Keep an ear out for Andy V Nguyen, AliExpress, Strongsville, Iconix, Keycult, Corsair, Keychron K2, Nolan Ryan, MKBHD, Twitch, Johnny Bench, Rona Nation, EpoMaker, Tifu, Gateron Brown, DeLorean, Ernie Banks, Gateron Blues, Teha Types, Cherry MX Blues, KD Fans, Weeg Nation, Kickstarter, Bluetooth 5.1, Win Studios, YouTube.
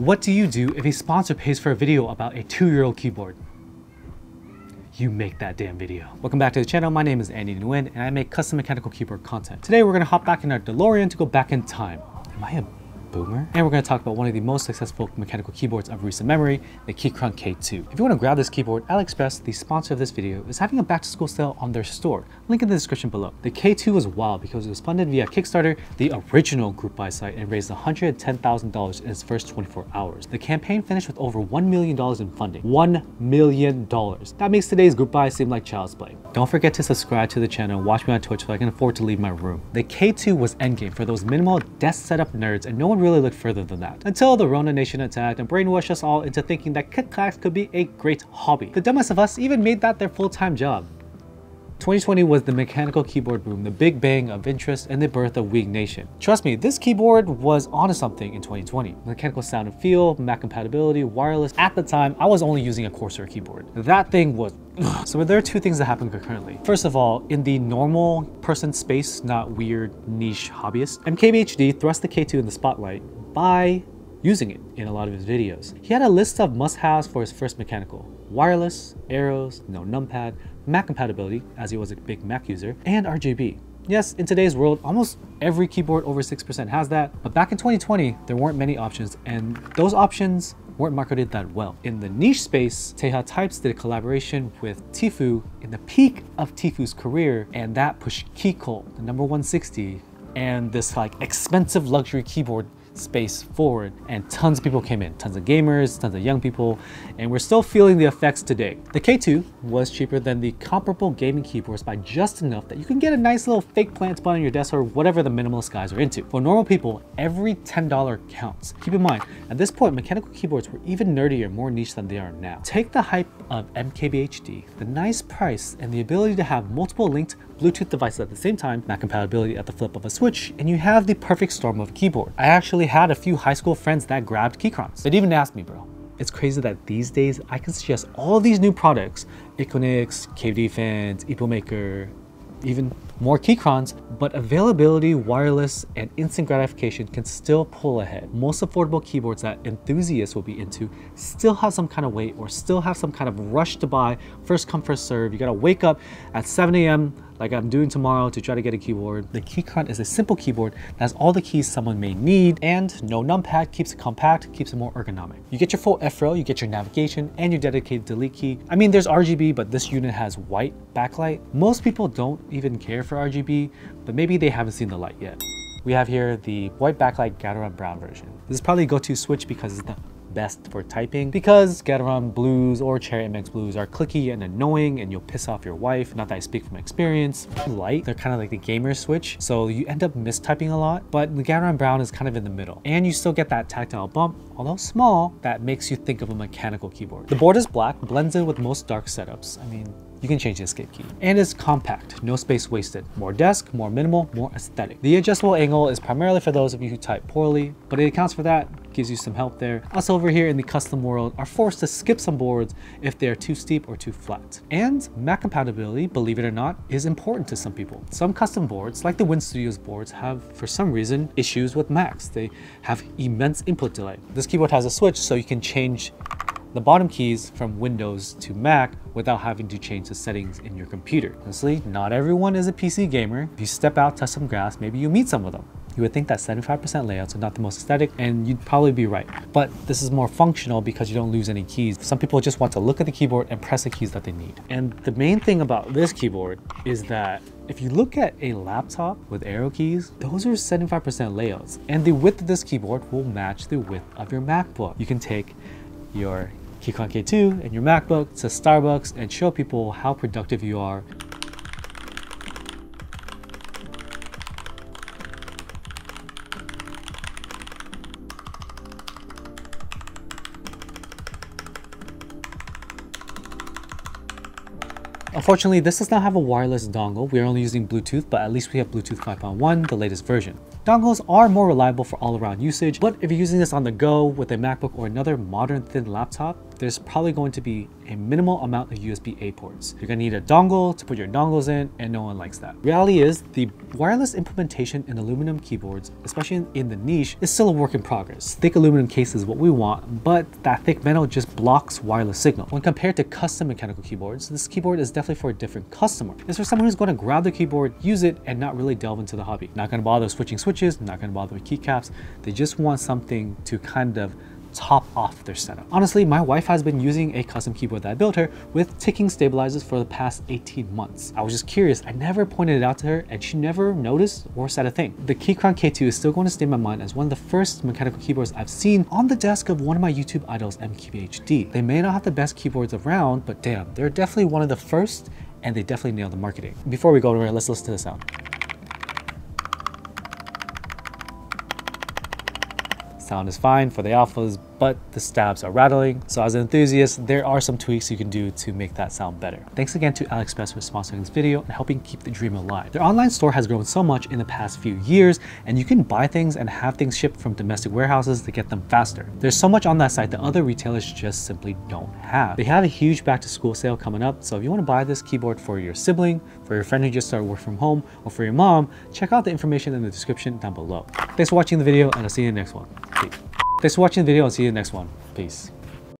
What do you do if a sponsor pays for a video about a 2-year-old keyboard? You make that damn video. Welcome back to the channel. My name is Andy Nguyen and I make custom mechanical keyboard content. Today we're gonna hop back in our DeLorean to go back in time. Am I a boomer? And we're gonna talk about one of the most successful mechanical keyboards of recent memory, the Keychron K2. If you wanna grab this keyboard, AliExpress, the sponsor of this video, is having a back to school sale on their store. Link in the description below. The K2 was wild because it was funded via Kickstarter, the original group buy site, and raised $110,000 in its first 24 hours. The campaign finished with over $1 million in funding. $1 million. That makes today's group buy seem like child's play. Don't forget to subscribe to the channel and watch me on Twitch so I can afford to leave my room. The K2 was endgame for those minimal desk setup nerds, and no one really looked further than that. Until the Rona Nation attacked and brainwashed us all into thinking that kit clacks could be a great hobby. The dumbest of us even made that their full-time job. 2020 was the mechanical keyboard boom, the big bang of interest, and the birth of Weeg Nation. Trust me, this keyboard was onto something in 2020. Mechanical sound and feel, Mac compatibility, wireless. At the time, I was only using a Corsair keyboard. That thing was So there are two things that happen concurrently. First of all, in the normal person space, not weird niche hobbyist, MKBHD thrust the K2 in the spotlight by using it in a lot of his videos. He had a list of must-haves for his first mechanical: wireless, arrows, no numpad, Mac compatibility, as he was a big Mac user, and RGB. Yes, in today's world, almost every keyboard over 6% has that, but back in 2020, there weren't many options, and those options weren't marketed that well. In the niche space, Teha Types did a collaboration with Tifu in the peak of Tifu's career, and that pushed Keycult, the number 160, and this like expensive luxury keyboard space forward, and tons of people came in, tons of gamers, tons of young people, and we're still feeling the effects today. The K2 was cheaper than the comparable gaming keyboards by just enough that you can get a nice little fake plant spot on your desk or whatever the minimalist guys are into. For normal people, every $10 counts. Keep in mind, at this point, mechanical keyboards were even nerdier, more niche than they are now. Take the hype of MKBHD, the nice price, and the ability to have multiple linked Bluetooth devices at the same time, Mac compatibility at the flip of a switch, and you have the perfect storm of a keyboard. I actually had a few high school friends that grabbed Keychrons. They'd even asked me, bro, it's crazy that these days I can suggest all these new products, Iconix, KD Fans, EpoMaker, even more Keychrons, but availability, wireless, and instant gratification can still pull ahead. Most affordable keyboards that enthusiasts will be into still have some kind of weight or still have some kind of rush to buy. First come, first serve. You gotta wake up at 7 a.m. like I'm doing tomorrow to try to get a keyboard. The Keychron is a simple keyboard that has all the keys someone may need, and no numpad, keeps it compact, keeps it more ergonomic. You get your full F-row, you get your navigation, and your dedicated delete key. I mean, there's RGB, but this unit has white backlight. Most people don't even care for RGB, but maybe they haven't seen the light yet. We have here the white backlight Gateron Brown version. This is probably a go-to switch because it's the best for typing, because Gateron Blues or Cherry MX Blues are clicky and annoying and you'll piss off your wife. Not that I speak from experience. Light, they're kind of like the gamer switch, so you end up mistyping a lot, but the Gateron Brown is kind of in the middle. And you still get that tactile bump, although small, that makes you think of a mechanical keyboard. The board is black, blends in with most dark setups. I mean, you can change the escape key. And it's compact, no space wasted. More desk, more minimal, more aesthetic. The adjustable angle is primarily for those of you who type poorly, but it accounts for that, gives you some help there. Us over here in the custom world are forced to skip some boards if they're too steep or too flat. And Mac compatibility, believe it or not, is important to some people. Some custom boards, like the Win Studios boards, have, for some reason, issues with Macs. They have immense input delay. This keyboard has a switch so you can change the bottom keys from Windows to Mac without having to change the settings in your computer. Honestly, not everyone is a PC gamer. If you step out, touch some grass, maybe you meet some of them. You would think that 75% layouts are not the most aesthetic, and you'd probably be right. But this is more functional because you don't lose any keys. Some people just want to look at the keyboard and press the keys that they need. And the main thing about this keyboard is that if you look at a laptop with arrow keys, those are 75% layouts. And the width of this keyboard will match the width of your MacBook. You can take your Keychron K2 and your MacBook to Starbucks and show people how productive you are. Unfortunately, this does not have a wireless dongle. We are only using Bluetooth, but at least we have Bluetooth 5.1, the latest version. Dongles are more reliable for all-around usage, but if you're using this on the go with a MacBook or another modern thin laptop, there's probably going to be a minimal amount of USB-A ports. You're gonna need a dongle to put your dongles in, and no one likes that. Reality is, the wireless implementation in aluminum keyboards, especially in the niche, is still a work in progress. Thick aluminum case is what we want, but that thick metal just blocks wireless signal. When compared to custom mechanical keyboards, this keyboard is definitely for a different customer. It's for someone who's gonna grab the keyboard, use it, and not really delve into the hobby. Not gonna bother switching switches, not gonna bother with keycaps. They just want something to kind of top off their setup. Honestly, my wife has been using a custom keyboard that I built her with ticking stabilizers for the past 18 months. I was just curious. I never pointed it out to her and she never noticed or said a thing. The Keychron K2 is still going to stay in my mind as one of the first mechanical keyboards I've seen on the desk of one of my YouTube idols, MKBHD. They may not have the best keyboards around, but damn, they're definitely one of the first and they definitely nailed the marketing. Before we go anywhere, let's listen to the sound. Sound is fine for the alphas, but the stabs are rattling. So as an enthusiast, there are some tweaks you can do to make that sound better. Thanks again to AliExpress for sponsoring this video and helping keep the dream alive. Their online store has grown so much in the past few years, and you can buy things and have things shipped from domestic warehouses to get them faster. There's so much on that site that other retailers just simply don't have. They have a huge back to school sale coming up. So if you want to buy this keyboard for your sibling, for your friend who just started work from home, or for your mom, check out the information in the description down below. Thanks for watching the video and I'll see you in the next one. Peace. Thanks for watching the video and see you in the next one. Peace.